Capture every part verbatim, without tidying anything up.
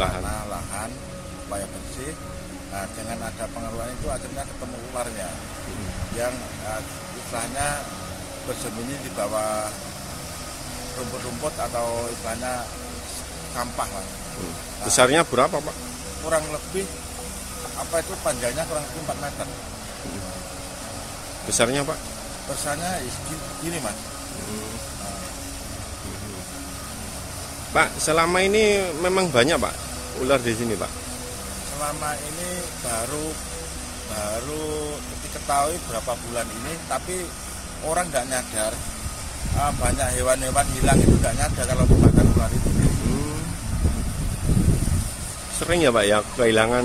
Lahan. Tanah, lahan, upaya bersih. Nah, dengan ada pengelolaan itu akhirnya ketemu ularnya, hmm. yang uh, istilahnya bersembunyi di bawah rumput-rumput atau istilahnya sampah lah. Hmm. Nah, besarnya berapa, Pak? Kurang lebih apa itu panjangnya kurang lebih empat meter. Hmm. Besarnya, Pak? Besarnya gini, Mas. Hmm. Nah. Pak, selama ini memang banyak, Pak, ular di sini, Pak? Selama ini baru baru diketahui berapa bulan ini, tapi orang nggak nyadar. Ah, banyak hewan-hewan hilang itu nggak nyadar kalau dimakan ular itu. Hmm. Sering ya, Pak, ya kehilangan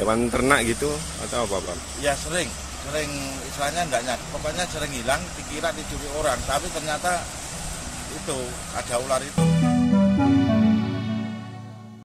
hewan ternak gitu atau apa, Pak? Ya sering, sering istilahnya nggak nyadar. Pokoknya sering hilang, dikira dicuri orang, tapi ternyata itu ada ular itu. Thank you.